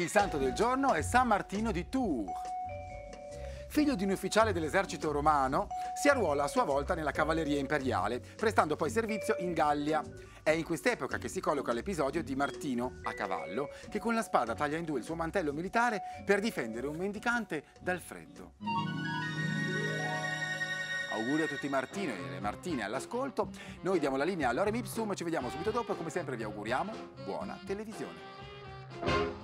Il santo del giorno è San Martino di Tours. Figlio di un ufficiale dell'esercito romano, si arruola a sua volta nella cavalleria imperiale, prestando poi servizio in Gallia. È in quest'epoca che si colloca l'episodio di Martino, a cavallo, che con la spada taglia in due il suo mantello militare per difendere un mendicante dal freddo. Auguri a tutti i Martino e le Martine all'ascolto. Noi diamo la linea all'Orem Ipsum, ci vediamo subito dopo e come sempre vi auguriamo buona televisione.